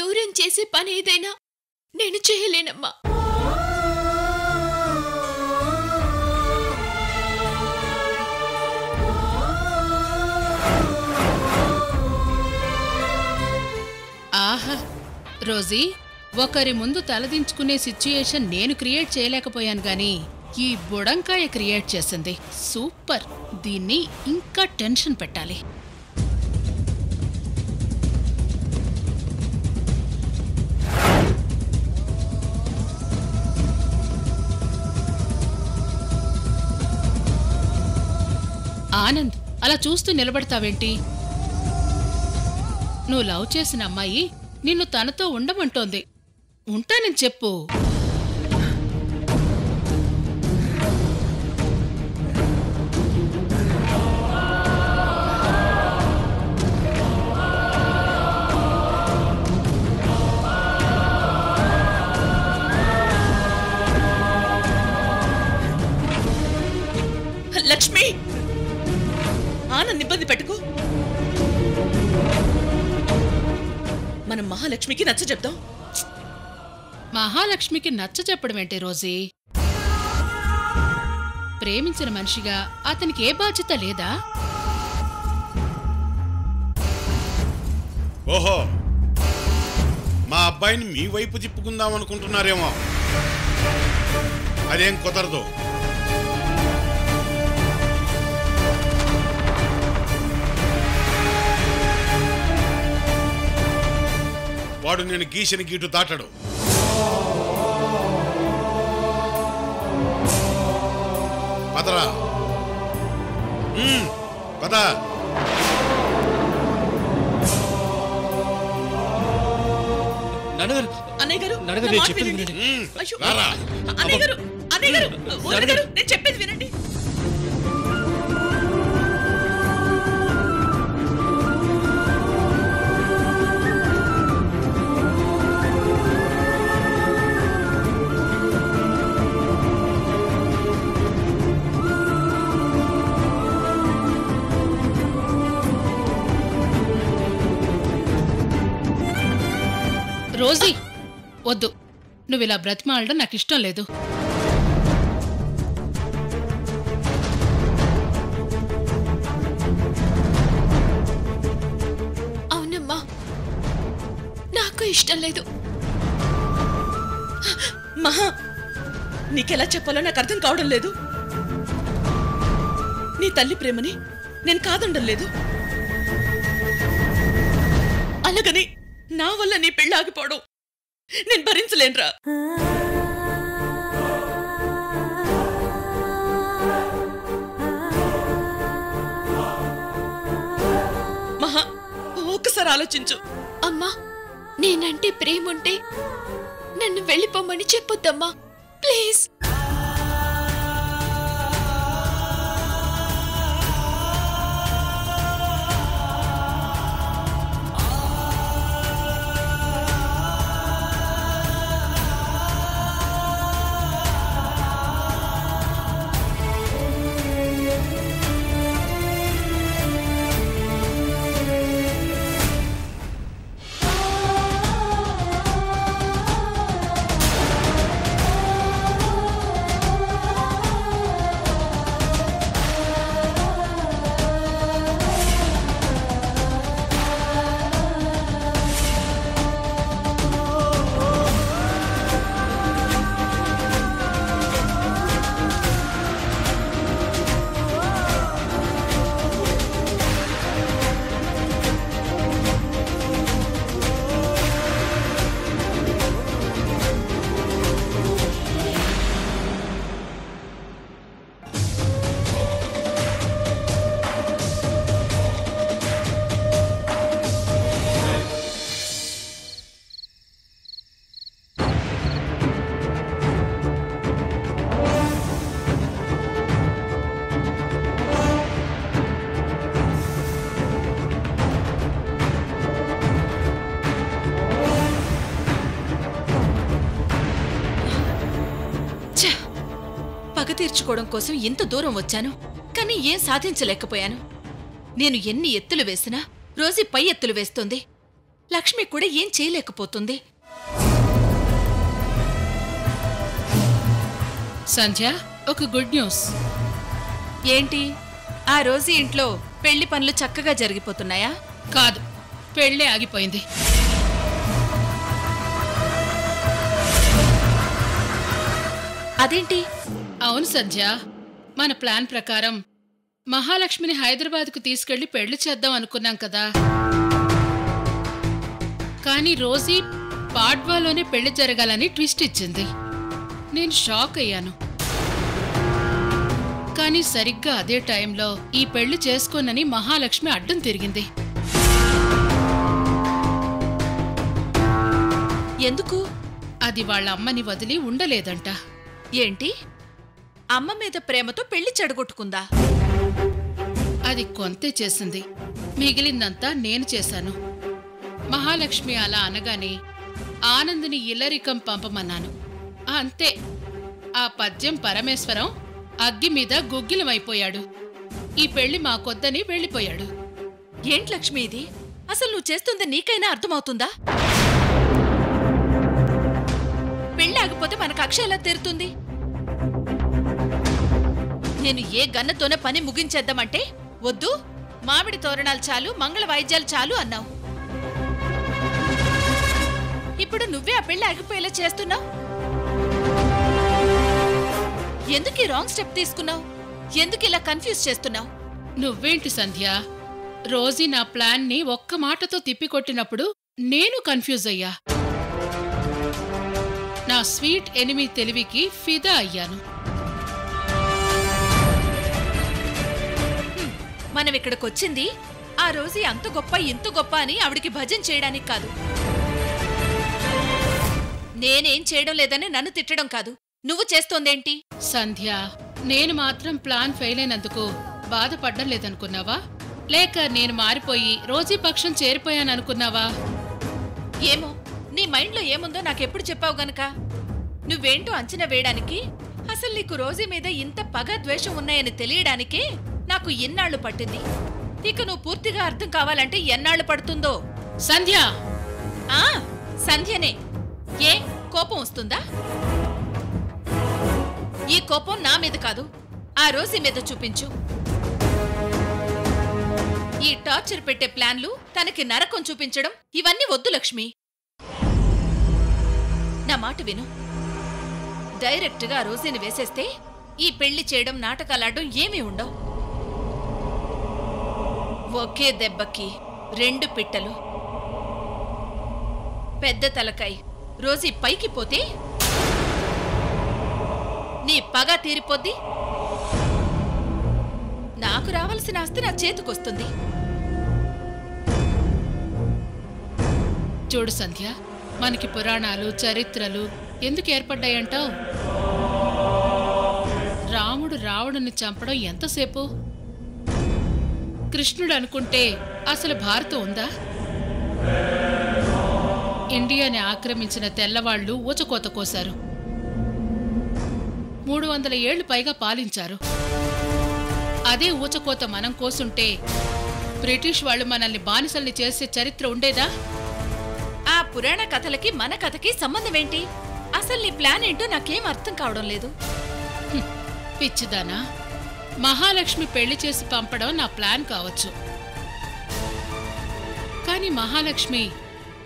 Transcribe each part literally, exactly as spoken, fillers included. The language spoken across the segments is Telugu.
దూరం చేసే పని ఏదైనా నేను చేయలేనమ్మా. ఆహా రోజీ, ఒకరి ముందు తలదించుకునే సిచ్యుయేషన్ నేను క్రియేట్ చేయలేకపోయాను గానీ ఈ బుడంకాయ క్రియేట్ చేసింది. సూపర్, దీన్ని ఇంకా టెన్షన్ పెట్టాలి. ఆనంద్, అలా చూస్తూ నిలబడతావేంటి? నువ్వు లవ్ చేసిన అమ్మాయి నిన్ను తనతో ఉండమంటోంది, ఉంటానని చెప్పు. లక్ష్మి, ఆనంద్ ఇబ్బంది పెట్టుకో. మనం మహాలక్ష్మికి నచ్చ చెప్తాం. మహాలక్ష్మికి నచ్చ చెప్పడం ఏంటి రోజీ? ప్రేమించిన మనిషిగా అతనికి ఏ బాధ్యత లేదా? ఓహో, మా అబ్బాయిని మీ వైపు తిప్పుకుందాం అనుకుంటున్నారేమో. అదేం కుదరదు. వాడు నేను గీసిన గీటు దాటాడు. పదరా పద. చెప్పేది వినండి. రోజీ వద్దు, నువ్వు ఇలా బ్రతిమాలడం నాకు ఇష్టం లేదు. అవునమ్మా, నాకు ఇష్టం లేదు. మహా, నీకెలా చెప్పాలో నాకు అర్థం కావడం లేదు. నీ తల్లి ప్రేమని నేను కాదనడం లేదు, అలాగని నా వల్ల నీ పెళ్ళి ఆగిపోవడం నేను భరించలేనురా. మహా, ఒక్కసారి ఆలోచించు. అమ్మా, నేనంటే ప్రేమ ఉంటే నన్ను వెళ్ళిపోమని చెప్పొద్దమ్మా, ప్లీజ్. పగ తీర్చుకోవడం కోసం ఎంత దూరం వచ్చాను, కానీ ఏం సాధించలేకపోయాను. నేను ఎన్ని ఎత్తులు వేసినా రోజీ పై ఎత్తులు వేస్తుంది. లక్ష్మి కూడా ఏం చేయలేకపోతుంది. సంధ్య, ఒక గుడ్ న్యూస్ ఏంటి? ఆ రోజు ఇంట్లో పెళ్లి పనులు చక్కగా జరిగిపోతున్నాయా? కాదు, పెళ్ళే ఆగిపోయింది. అదేంటి? అవును సంధ్య, మన ప్లాన్ ప్రకారం మహాలక్ష్మిని హైదరాబాద్కు తీసుకెళ్లి పెళ్లి చేద్దాం అనుకున్నాం కదా. కానీ రోజీ పాడ్వాలోనే పెళ్లి జరగాలని ట్విస్ట్ ఇచ్చింది. నేను షాక్ అయ్యాను. కానీ సరిగ్గా అదే టైంలో ఈ పెళ్లి చేసుకోనని మహాలక్ష్మి అడ్డం తిరిగింది. ఎందుకు? అది వాళ్ళ అమ్మని వదిలి ఉండలేదంట. ఏంటి? అమ్మ మీద ప్రేమతో పెళ్లి చెడగొట్టుకుందా? అది కొంతే చేసింది, మిగిలిందంతా నేను చేశాను. మహాలక్ష్మి అలా అనగానే ఆనంద్ని ఇల్లరికం పంపమన్నాను, అంతే. ఆ పద్యం పరమేశ్వరం అగ్గి మీద గుగ్గిలమైపోయాడు. ఈ పెళ్లి మాకొద్దని వెళ్ళిపోయాడు. ఏంటి లక్ష్మి ఇది? అసలు నువ్వు చేస్తుంది నీకైనా అర్థమవుతుందా? పెళ్లి ఆగిపోతే మన కక్ష ఎలా తీరుతుంది? నేను ఏ గన్నతోనే పని ముగించేద్దామంటే వద్దు, మామిడి తోరణాలు చాలు, మంగళ వాయిద్యాలు చాలు అన్నావు. ఇప్పుడు నువ్వే ఆ పెళ్లి ఆగిపోయేలా చేస్తున్నావు. ఎందుకు ఈ రాంగ్ స్టెప్ తీసుకున్నావు? ఎందుకు ఇలా కన్ఫ్యూజ్ చేస్తున్నావు? నువ్వేంటి సంధ్య, రోజీ నా ప్లాన్ ని ఒక్క మాటతో తిప్పికొట్టినప్పుడు నేను కన్ఫ్యూజ్ అయ్యా. నా స్వీట్ ఎనిమీ తెలివికి ఫిదా అయ్యాను. మనం ఇక్కడికి వచ్చింది ఆ రోజీ అంత గొప్ప ఇంత గొప్ప అని ఆవిడికి భజన చేయడానికి కాదు. నేనేం చేయడం లేదని నన్ను తిట్టడం కాదు. నువ్వు చేస్తోందేంటి? సంధ్య, నేను మాత్రం ప్లాన్ ఫెయిల్ అయినందుకు బాధపడ్డం లేదనుకున్నావా? లేక నేను మారిపోయి రోజీ పక్షం చేరిపోయాననుకున్నావా? ఏమో, నీ మైండ్లో ఏముందో నాకెప్పుడు చెప్పావు గనక. నువ్వేంటో అంచనా వేయడానికి, అసలు నీకు రోజీ మీద ఇంత పగ ద్వేషం ఉన్నాయని తెలియడానికే నాకు ఎన్నాళ్లు పట్టింది. ఇక నువ్వు పూర్తిగా అర్థం కావాలంటే ఎన్నాళ్లు పడుతుందో. సంధ్య, ఆ సంధ్యనే. ఏ కోపం వస్తుందా? ఈ కోపం నా మీద కాదు, ఆ రోజీ మీద చూపించు. ఈ టార్చర్ పెట్టే ప్లాన్లు, తనకి నరకం చూపించడం, ఇవన్నీ వద్దు లక్ష్మి. నా మాట విను. డైరెక్ట్గా ఆ రోజీని వేసేస్తే ఈ పెళ్లి చేయడం, నాటకాలాడడం ఏమీ ఉండవు. ఒకే దెబ్బకి రెండు పిట్టలు. పెద్ద తలకాయ రోజీ పైకి పోతే నీ పగ తీరిపోద్ది, నాకు రావాల్సిన ఆస్తి నా చేతికొస్తుంది. చూడు సంధ్య, మనకి పురాణాలు చరిత్రలు ఎందుకు ఏర్పడ్డాయంటావు? రాముడు రావణుని చంపడం ఎంతసేపు? కృష్ణుడు అనుకుంటే అసలు భారతం ఉందా? ఇండియాని ఆక్రమించిన తెల్లవాళ్లు ఊచకోత కోశారు. మూడు వందల ఏళ్లు పైగా పాలించారు. అదే ఊచకోత మనం కోసుంటే బ్రిటిష్ వాళ్ళు మనల్ని బానిసల్ని చేసే చరిత్ర ఉండేదా? ఆ పురాణ కథలకి మన కథకి సంబంధమేంటి? అసలు నీ ప్లాన్ ఏంటో నాకేం అర్థం కావడం లేదు. పిచ్చిదానా, మహాలక్ష్మి పెళ్లి చేసి పంపడం నా ప్లాన్ కావచ్చు. కానీ మహాలక్ష్మి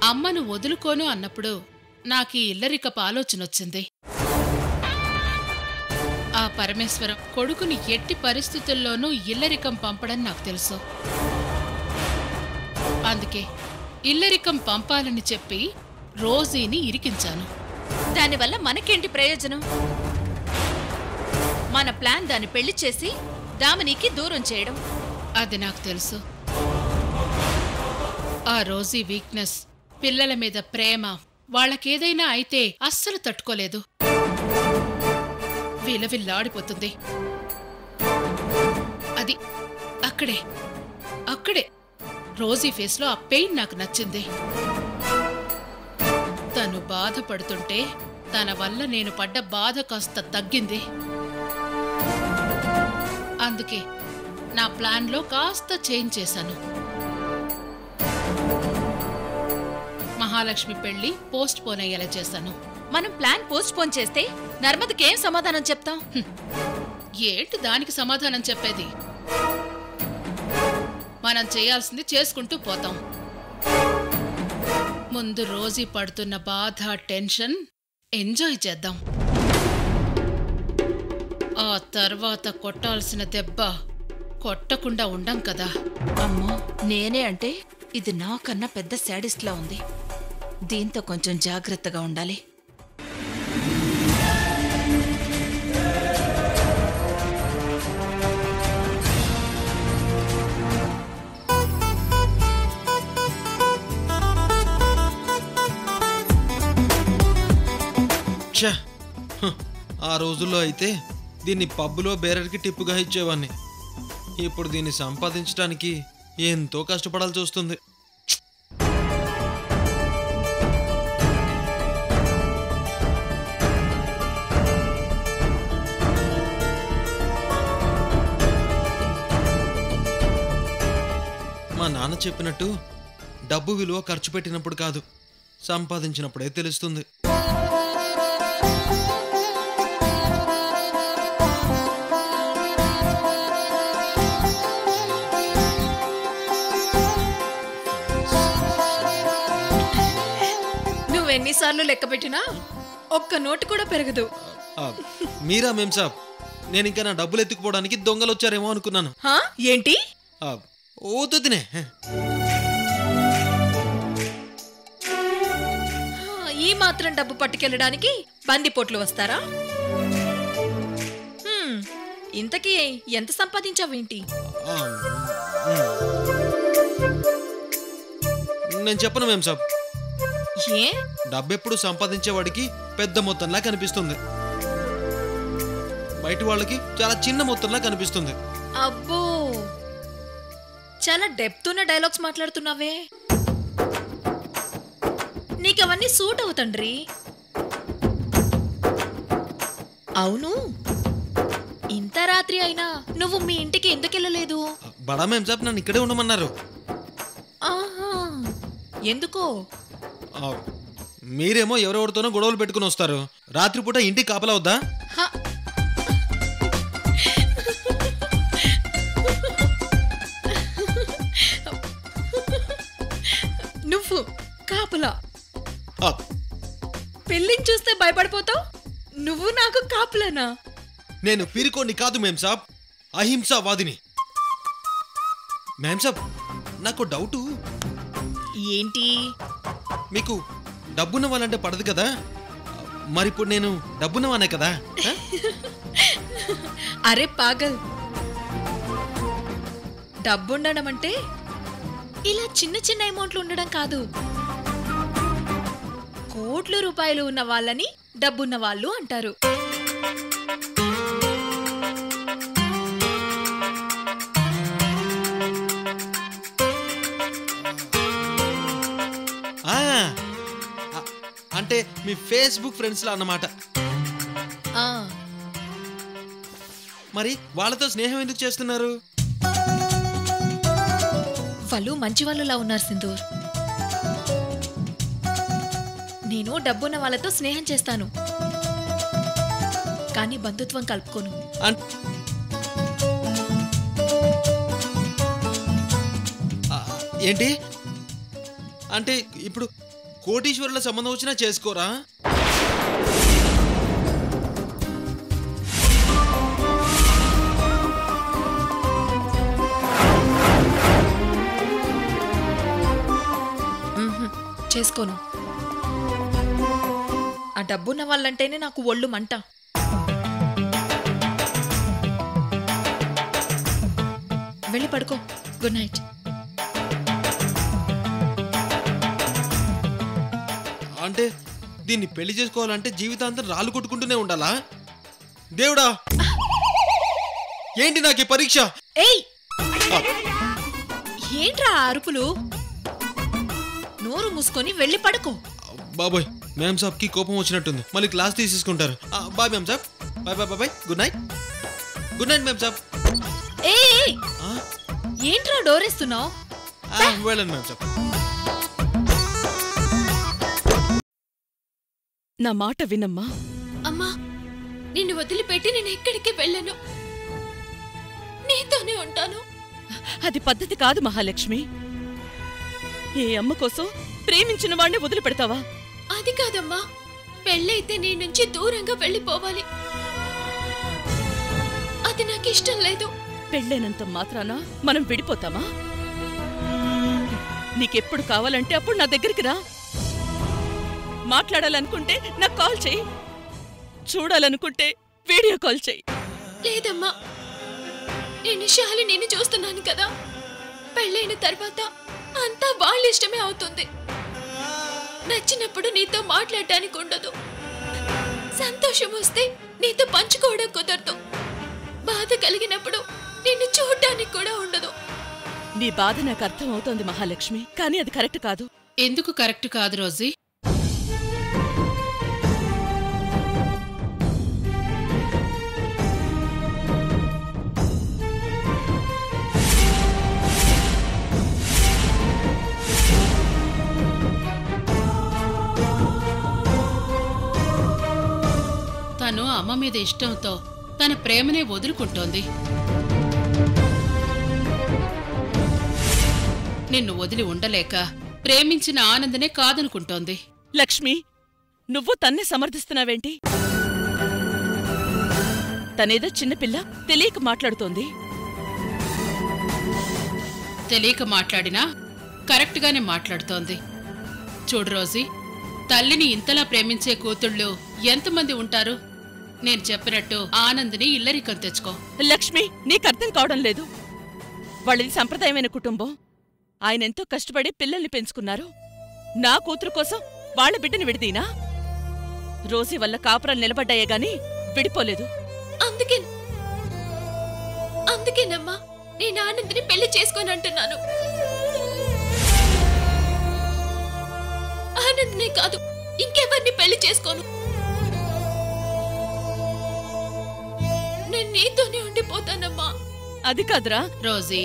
అమ్మను వదులుకోను అన్నప్పుడు నాకు ఈ ఇల్లరికపు ఆలోచన వచ్చింది. ఆ పరమేశ్వరం కొడుకుని ఎట్టి పరిస్థితుల్లోనూ ఇల్లరికం పంపడం నాకు తెలుసు. అందుకే ఇల్లరికం పంపాలని చెప్పి రోజీని ఇరికించాను. దానివల్ల మనకేంటి ప్రయోజనం? మన ప్లాన్ దాన్ని పెళ్లి చేసి దామినికి దూరం చేయడం. అది నాకు తెలుసు. ఆ రోజీ వీక్నెస్, పిల్లల మీద ప్రేమ, వాళ్ళకేదైనా అయితే అస్సలు తట్టుకోలేదు, విలవిల్లాడిపోతుంది. అది అక్కడే అక్కడే రోజీ ఫేస్లో ఆ పెయిన్ నాకు నచ్చింది. తను బాధపడుతుంటే తన వల్ల నేను పడ్డ బాధ కాస్త తగ్గింది. అందుకే నా ప్లాన్లో కాస్త చేంజ్ చేశాను. మహాలక్ష్మి పెళ్లి పోస్ట్ పోన్ అయ్యేలా చేశాను. మనం ప్లాన్ పోస్ట్ పోన్ చేస్తే నర్మదకి ఏం సమాధానం చెప్తాం? ఏంటి దానికి సమాధానం చెప్పేది? మనం చేయాల్సింది చేసుకుంటూ పోతాం. ముందు రోజీ పడుతున్న బాధ, టెన్షన్ ఎంజాయ్ చేద్దాం. ఆ తర్వాత కొట్టాల్సిన దెబ్బ కొట్టకుండా ఉండం కదా. అమ్మో, నేనే అంటే ఇది నాకన్నా పెద్ద శాడిస్ట్లా ఉంది. దీంతో కొంచెం జాగ్రత్తగా ఉండాలి. ఆ రోజుల్లో అయితే దీన్ని పబ్బులో బేరర్కి టిప్పుగా ఇచ్చేవాడిని. ఇప్పుడు దీన్ని సంపాదించడానికి ఎంతో కష్టపడాల్సి వస్తుంది. మా నాన్న చెప్పినట్టు డబ్బు విలువ ఖర్చు పెట్టినప్పుడు కాదు, సంపాదించినప్పుడే తెలుస్తుంది. ఎన్నిసార్లు లెక్క పెట్టినా ఒక్క నోటు కూడా పెరగదు. మీరా మేం సాబ్, నేను ఇంకా నా డబ్బులు ఎత్తుకుపోవడానికి దొంగలు వచ్చారేమో అనుకున్నాను. ఏంటి ఓతుదినే ఈ మాత్రం డబ్బు పట్టుకెళ్ళడానికి బందిపోట్లు వస్తారా? ఇంతకీ ఎంత సంపాదించావేంటి? నేను చెప్పను మేం సాబ్. డబ్బెప్పుడు సంపాదించేవాడికి పెద్ద మొత్తంలా కనిపిస్తుంది, బయట వాళ్ళకి చాలా చిన్న మొత్తంలా కనిపిస్తుంది. అబ్బో, చాలా డెప్త్ ఉన్న డైలాగ్స్ మాట్లాడుతున్నావే. నీకవన్నీ సూట్ అవుతండ్రి. అవును, ఇంత రాత్రి అయినా నువ్వు మీ ఇంటికి ఎందుకు వెళ్ళలేదు? బడా మేం సాబ్ నన్ను ఇక్కడే ఉండమన్నారు. ఆహా, ఎందుకో? మీరేమో ఎవరెవరితోనో గొడవలు పెట్టుకుని వస్తారు, రాత్రిపూట ఇంటికి కాపలా వద్దా? నువ్వు కాపలా? పిల్లిని చూస్తే భయపడిపోతావు, నువ్వు నాకు కాపలానా? నేను పీరుకోని కాదు మేం సాబ్, అహింసావాదిని మేం సాబ్. నాకు డౌటు. ఏంటి? మీకు డబ్బున్న వాళ్ళంటే పడదు కదా, మరి ఇప్పుడు నేను డబ్బున్నవానే కదా? అరే పాగల్, డబ్బు ఉండడం అంటే ఇలా చిన్న చిన్న అమౌంట్లు ఉండడం కాదు. కోట్ల రూపాయలు ఉన్న వాళ్ళని డబ్బున్న వాళ్ళు అంటారు. అంటే మీ ఫేస్బుక్ ఫ్రెండ్స్లా అన్నమాట. మరి వాళ్ళతో స్నేహం ఎందుకు చేస్తున్నారు? వాళ్ళు మంచి వాళ్ళలా ఉన్నారు సింధూర్. నేను డబ్బున్న వాళ్ళతో స్నేహం చేస్తాను, కానీ బంధుత్వం కలుపుకోను. ఏంటి అంటే ఇప్పుడు కోటీశ్వరుల సంబంధం వచ్చినా చేసుకోరా? చేసుకోను. ఆ డబ్బున్న వాళ్ళంటేనే నాకు ఒళ్ళు మంట. వెళ్ళి పడుకో. Good night. అంటే దీన్ని పెళ్లి చేసుకోవాలంటే జీవితాంతం రాళ్ళు కొట్టుకుంటూనే ఉండాలా? దేవుడా, ఏంటి నాకు పరీక్ష? ఏంట్రా అరుపులు? నోరు మూసుకొని వెళ్ళి పడుకో. బాబాయ్, మేం సాబ్ కి కోపం వచ్చినట్టుంది, మళ్ళీ క్లాస్ తీసేసుకుంటారు. బాయ్ మేం సాబ్, bye bye bye, good night. Good night మేం సాబ్. ఏంట్రా డోరేస్తున్నావు? వెళ్ళండి మేం సాబ్. నా మాట వినమ్మా. అమ్మా, నిన్ను వదిలిపెట్టి నేను ఎక్కడికి వెళ్ళను, నీతోనే ఉంటాను. అది పద్ధతి కాదు మహాలక్ష్మి. ఏ అమ్మ కోసం ప్రేమించిన వాడిని వదిలిపెడతావా? అది కాదమ్మా, పెళ్ళైతే నీ నుంచి దూరంగా వెళ్ళిపోవాలి. అది నాకు ఇష్టం లేదు. పెళ్ళైనంత మాత్రాన మనం విడిపోతామా? నీకెప్పుడు కావాలంటే అప్పుడు నా దగ్గరికి రా. మాట్లాడాలనుకుంటే నాకు కాల్ చెయ్యి, చూడాలనుకుంటే వీడియో కాల్ చెయ్యి. లేదమ్మా, నేను శాలి నేను చూస్తున్నాను కదా, పెళ్ళైన తర్వాత అంతా వాళ్ళ ఇష్టమే అవుతుంది. నచ్చినప్పుడు నీతో మాట్లాడటానికి ఉండదు, సంతోషం వస్తే నీతో పంచుకోవడం కుదరదు, బాధ కలిగినప్పుడు నిన్ను చూడటానికి కూడా ఉండదు. నీ బాధ నాకు అర్థం అవుతోంది మహాలక్ష్మి, కానీ అది కరెక్ట్ కాదు. ఎందుకు కరెక్ట్ కాదు రోజీ? తను అమ్మ మీద ఇష్టంతో తన ప్రేమనే వదులుకుంటోంది. నిన్ను వదిలి ఉండలేక ప్రేమించిన ఆనందనే కాదనుకుంటోంది. లక్ష్మి, నువ్వు తన్నే సమర్థిస్తున్నావేంటి? తనేదో చిన్నపిల్ల, తెలియక మాట్లాడుతోంది. తెలియక మాట్లాడినా కరెక్ట్గానే మాట్లాడుతోంది. చూడు రోజీ, తల్లిని ఇంతలా ప్రేమించే కూతుళ్ళు ఎంతమంది ఉంటారు? నేను చెప్పినట్టు ఆనంద్ని ఇల్లరికం తెచ్చుకో. లక్ష్మి, నీకర్థం కావడం లేదు. వాళ్ళది సంప్రదాయమైన కుటుంబం, ఆయనెంతో కష్టపడి పిల్లల్ని పెంచుకున్నారు. నా కూతురు కోసం వాళ్ల బిడ్డని విడదీనా? రోజీ వల్ల కాపురాలు నిలబడ్డాయే గాని విడిపోలేదు. అందుకే అందుకేనమ్మా నేను ఆనంద్ని పెళ్లి చేసుకోనంటున్నాను. ఆనంద్నే కాదు, ఇంకెవరిని పెళ్లి చేసుకోను. నేను నీతోనే ఉండిపోతానమ్మా. అది కాదురా రోజీ,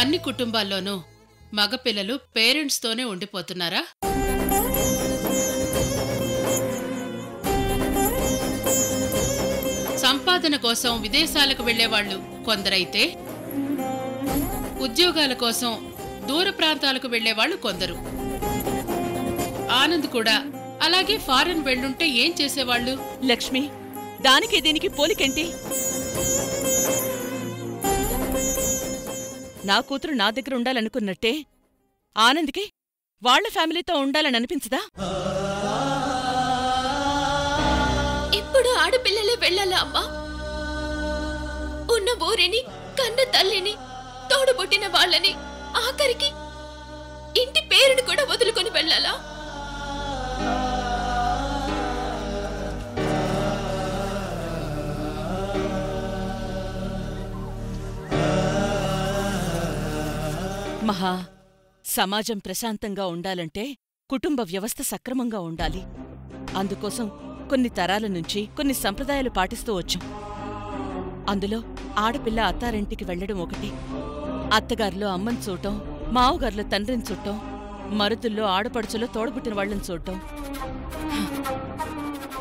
అన్ని కుటుంబాల్లోనూ మగపిల్లలు పేరెంట్స్తోనే ఉండిపోతున్నారా? సంపాదన కోసం విదేశాలకు వెళ్లేవాళ్లు కొందరైతే, ఉద్యోగాల కోసం దూర ప్రాంతాలకు వెళ్లేవాళ్లు కొందరు. ఆనంద్ కూడా అలాగే ఫారెన్ వెళ్ళుంటే ఏం చేసేవాళ్లు? లక్ష్మి, దానికి దీనికి పోలికేంటి? నా కూతురు నా దగ్గర ఉండాలనుకున్నట్టే ఆనంద్కి వాళ్ల ఫ్యామిలీతో ఉండాలని అనిపించదా? ఇప్పుడు ఆడపిల్లలే వెళ్ళాలా అమ్మా? ఉన్న ఊరిని, కన్న తల్లిని, తోడుబుట్టిన వాళ్ళని, ఆఖరికి ఇంటి పేరుని కూడా వదులుకొని వెళ్ళాలా? మహా, సమాజం ప్రశాంతంగా ఉండాలంటే కుటుంబ వ్యవస్థ సక్రమంగా ఉండాలి. అందుకోసం కొన్ని తరాల నుంచి కొన్ని సంప్రదాయాలు పాటిస్తూ వచ్చాం. అందులో ఆడపిల్ల అత్తారింటికి వెళ్లడం ఒకటి, అత్తగారిలో అమ్మని చూడటం, మావుగారిలో తండ్రిని చూడటం, మరుతుల్లో ఆడపడుచులో తోడబుట్టిన వాళ్లను చూడటం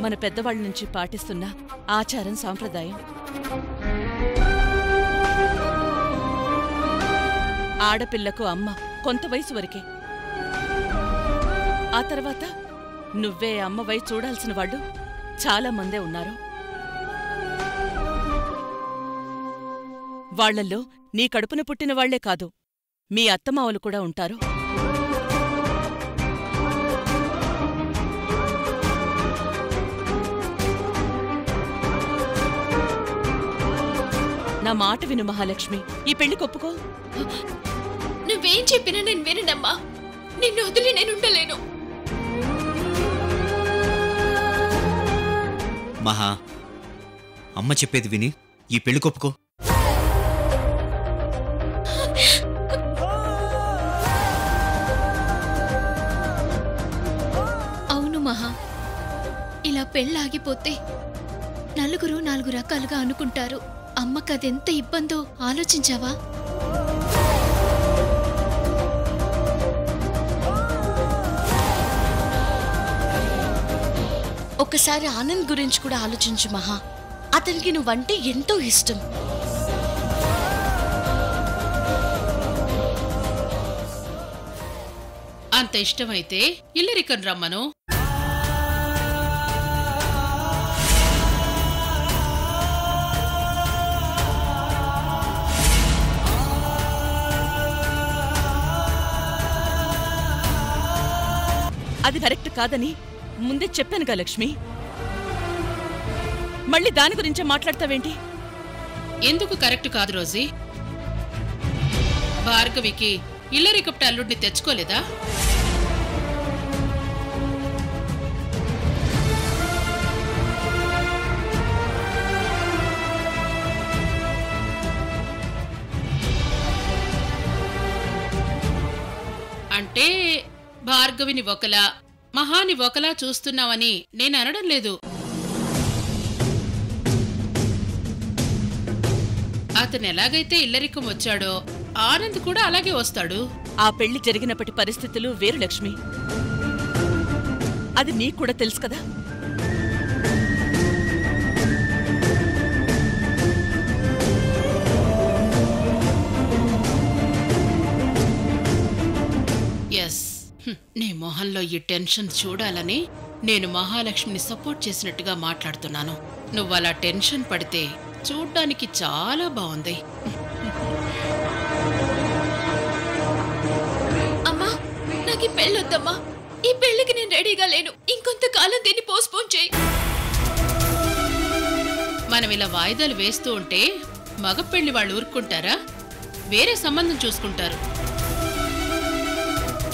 మన పెద్దవాళ్ల నుంచి పాటిస్తున్న ఆచారం, సాంప్రదాయం. ఆడపిల్లకు అమ్మ కొంత వయసు వరకే, ఆ తర్వాత నువ్వే అమ్మవై చూడాల్సిన వాళ్ళు చాలా మందే ఉన్నారు. వాళ్లల్లో నీ కడుపున పుట్టిన వాళ్లే కాదు, మీ అత్తమావలు కూడా ఉంటారు. నా మాట విను మహాలక్ష్మి, ఈ పెళ్లి ఒప్పుకో. నువ్వేం చెప్పినా నేను విననమ్మా, నిన్ను వదిలి నేనుండలేను. మహా, అమ్మ చెప్పేది విని ఈ పెళ్లి ఒప్పుకో. అవును మహా, ఇలా పెళ్ళాగిపోతే నలుగురు నాలుగు రకాలుగా అనుకుంటారు. అమ్మకదెంత ఇబ్బందో ఆలోచించావా? ఒకసారి ఆనంద్ గురించి కూడా ఆలోచించు మహా. అతనికి నువ్వంటే ఎంతో ఇష్టం. అంత ఇష్టమైతే ఇల్లరికన్ రమ్మను. అది కరెక్ట్ కాదని ముందే చెప్పానుగా లక్ష్మి. మళ్ళీ దాని గురించి మాట్లాడతావేంటి? ఎందుకు కరెక్ట్ కాదు రోజీ? భార్గవికి ఇల్లరికప్ట అల్లుడిని తెచ్చుకోలేదా? అంటే భార్గవిని ఒకలా మహాని ఒకలా చూస్తున్నావని నేను అనడం లేదు. అతను ఎలాగైతే ఇల్లరికం వచ్చాడో ఆనంద్ కూడా అలాగే వస్తాడు. ఆ పెళ్లి జరిగినప్పటి పరిస్థితులు వేరు లక్ష్మి, అది నీకు కూడా తెలుసు కదా. ఎస్, నీ మొహంలో ఈ టెన్షన్ చూడాలని నేను మహాలక్ష్మిని సపోర్ట్ చేసినట్టుగా మాట్లాడుతున్నాను. నువ్వు అలా టెన్షన్ పడితే చూడ్డానికి చాలా బాగుంది. అమ్మా, నాకు పెళ్ళొద్దమ్మా. ఈ పెళ్లికి నేను రెడీగా లేను. ఇంకొంతకాలం దీన్ని పోస్ట్పోన్ చేయి. మనం ఇలా వాయిదాలు వేస్తూ ఉంటే మగ పెళ్లి వాళ్ళు ఊరుకుంటారా? వేరే సంబంధం చూసుకుంటారు.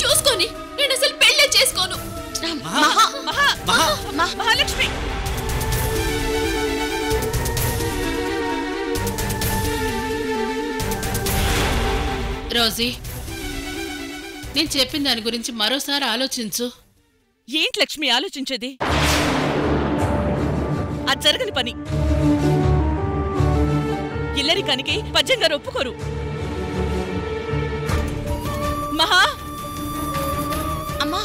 చూసుకొని నేను అసలు పెళ్లి చేసుకోను. మహాలక్ష్మి, రోజీ, నేను చెప్పిన దాని గురించి మరోసారి ఆలోచించు. ఏంటి లక్ష్మి ఆలోచించేది? అది జరగని పని. ఇల్లరికానికి పద్యం గారు ఒప్పుకోరు. మహా అమ్మా,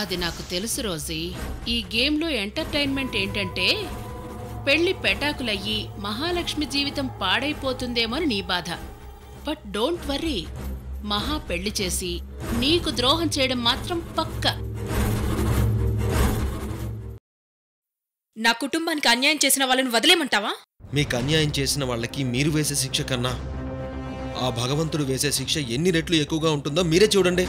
అది నాకు తెలుసు రోజీ. ఈ గేమ్లో ఎంటర్టైన్మెంట్ ఏంటంటే పెళ్లి పెటాకులయ్యి మహాలక్ష్మి జీవితం పాడైపోతుందేమో అని నీ బాధ. బట్ డోంట్ వర్రీ, మహా పెళ్లి చేసి నీకు ద్రోహం చేయడం మాత్రం పక్కా. నా కుటుంబానికి అన్యాయం చేసిన వాళ్ళని వదిలేమంటావా? మీకు అన్యాయం చేసిన వాళ్ళకి మీరు వేసే శిక్ష కన్నా ఆ భగవంతుడు వేసే శిక్ష ఎన్ని రెట్లు ఎక్కువగా ఉంటుందో మీరే చూడండి.